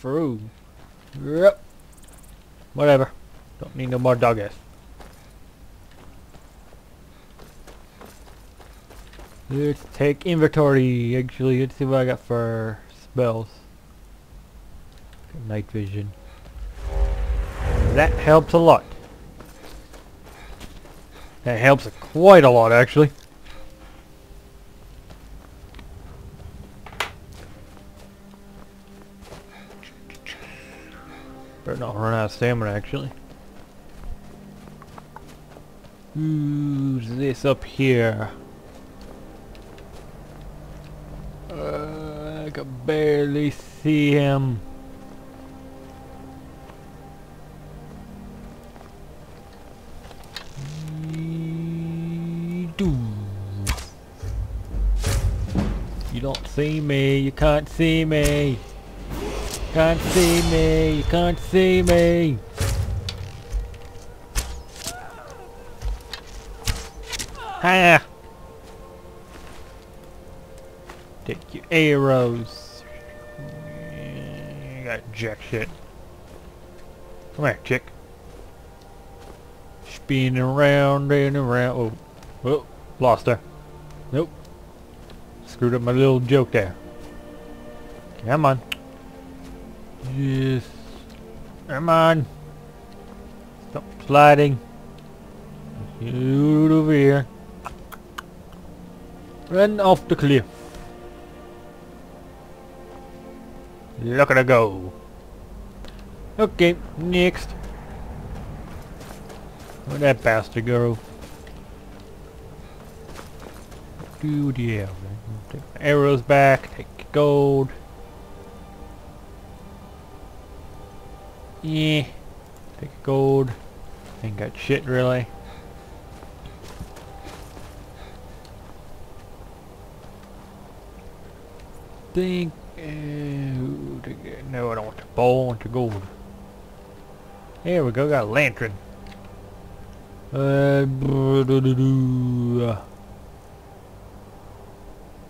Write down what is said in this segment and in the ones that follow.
Through. Yep. Whatever. Don't need no more dog ass. Let's take inventory. Actually, let's see what I got for spells. Night vision. That helps a lot. That helps quite a lot, actually. Better not run out of stamina, actually. Who's this up here? I can barely see him. You don't see me, you can't see me. Can't see me, you can't see me. Ha! Take your arrows. You got jack shit. Come here, chick. Spinning around and around. Oh, whoa, lost her. Nope. Screwed up my little joke there. Come on. Yes. Come on. Stop sliding. Shoot over here. Run off the cliff. Look at her go. Okay, next. Where'd that bastard go? Dude, yeah. Take my arrows back. Take gold. Yeah, take gold. Ain't got shit really. Think. No, I don't want the bowl. I want the gold. There we go. Got a lantern.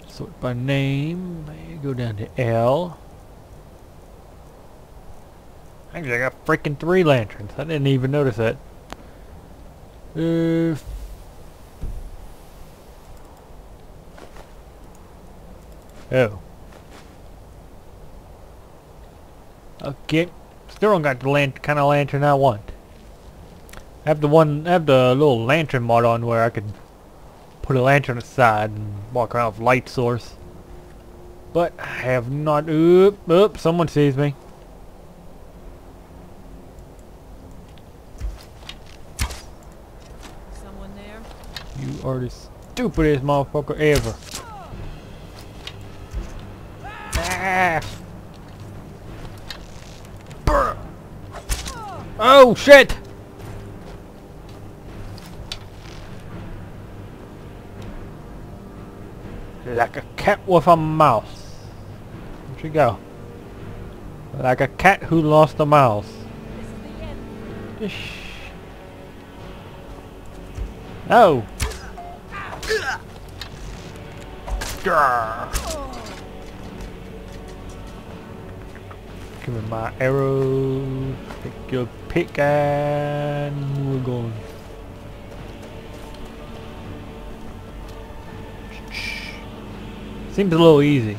Sort by name. Go down to L. Actually, I got freaking 3 lanterns. I didn't even notice that. Oh. Okay. Still don't got the kind of lantern I want. I have the little lantern mod on where I could put a lantern aside and walk around with light source. But I have not. Oop! Oop! Someone sees me. You are the stupidest motherfucker ever. Ah. Oh shit! Like a cat with a mouse. There she go. Like a cat who lost a mouse. Oh. Give me my arrows, take your pick, and we're going. Seems a little easy.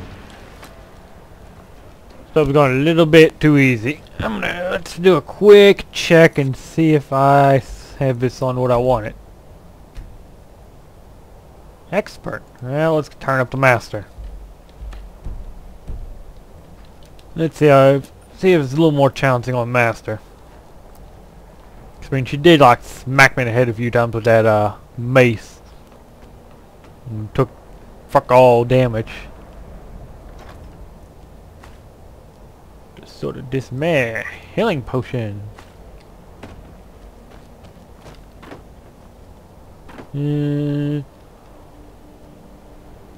So we've gone a little bit too easy. Let's do a quick check and see if I have this on what I want it. Expert. Well, let's turn up the master. Let's see how, see if it's a little more challenging on master. I mean, she did like smack me in the head a few times with that mace. And took fuck all damage. Just sort of dismay. Healing potion.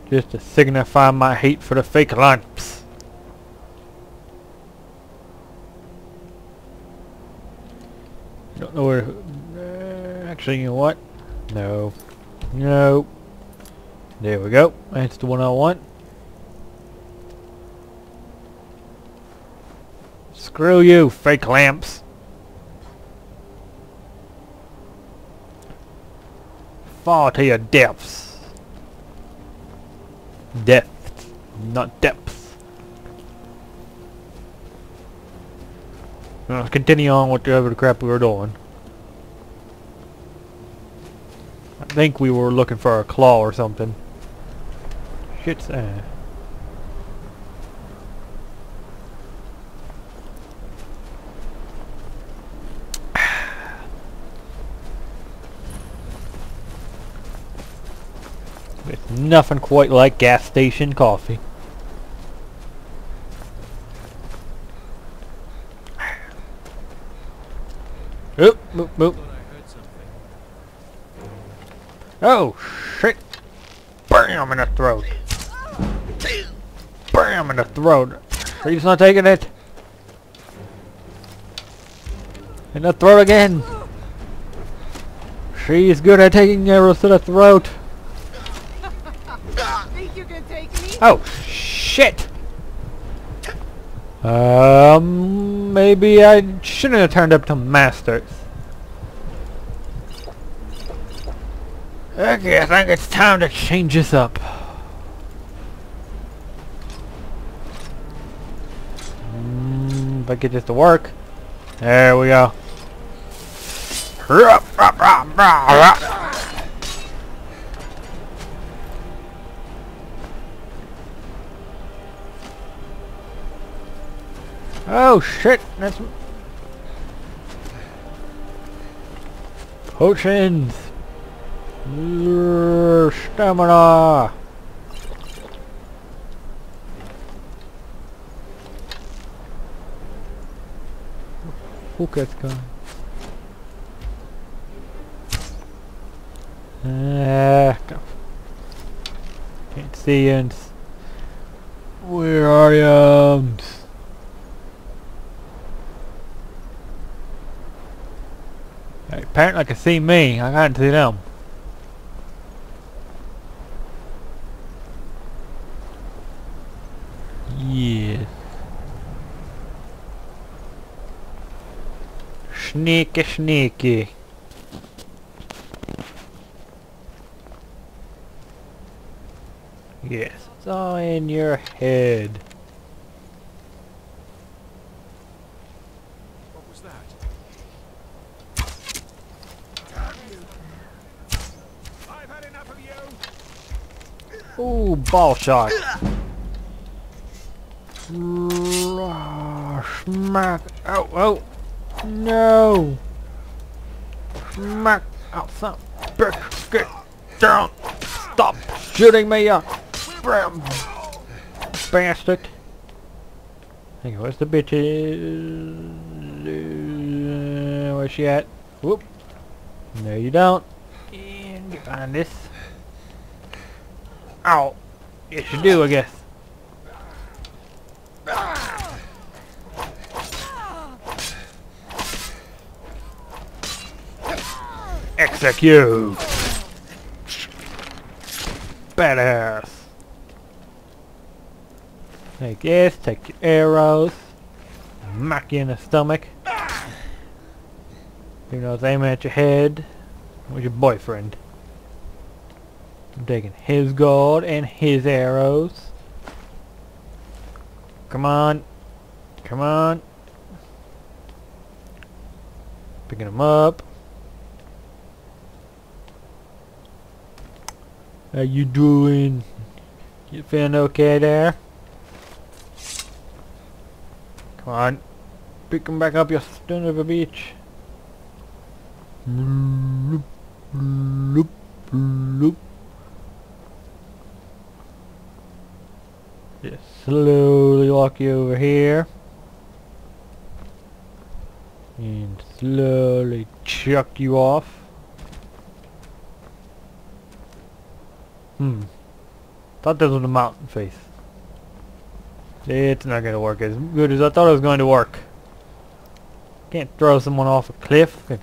Just to signify my hate for the fake lumps. Don't know where... actually, you know what? No. No. There we go. That's the one I want. Screw you, fake lamps. Fall to your depths. Depths, not depths. Let's continue on with the other crap we were doing. I think we were looking for a claw or something. Shit's ass. It's nothing quite like gas station coffee. Oop, boop, boop. Oh shit! Bam in the throat. Bam in the throat. He's not taking it. In the throat again. She's good at taking arrows to the throat. Oh shit! Maybe I shouldn't have turned up to masters. Okay, I think it's time to change this up. If I get this to work. There we go. Oh shit, that's... potions! Stamina! Who gets gone? Can't see you. Where are you? Apparently I can see me, I can't see them. Yeah. Sneaky, sneaky. Yes, it's all in your head. Ooh, ball shot. Smack. Oh, oh. No. Smack. Outside. Bitch, get down. Stop shooting me up. Bastard. Hang on, where's the bitch? Where's she at? Whoop. No, you don't. And you find this. Ow! Yes you do, I guess. Execute! Badass! Take this, take your arrows. Mack you in the stomach. Even though it's aiming at your head. Where's your boyfriend? I'm taking his gold and his arrows. Come on. Come on. Picking them up. How you doing? You feeling okay there? Come on. Pick them back up, you son of a bitch. Bloop, bloop, bloop. Just slowly walk you over here. And slowly chuck you off. Thought this was a mountain face. It's not going to work as good as I thought it was going to work. Can't throw someone off a cliff.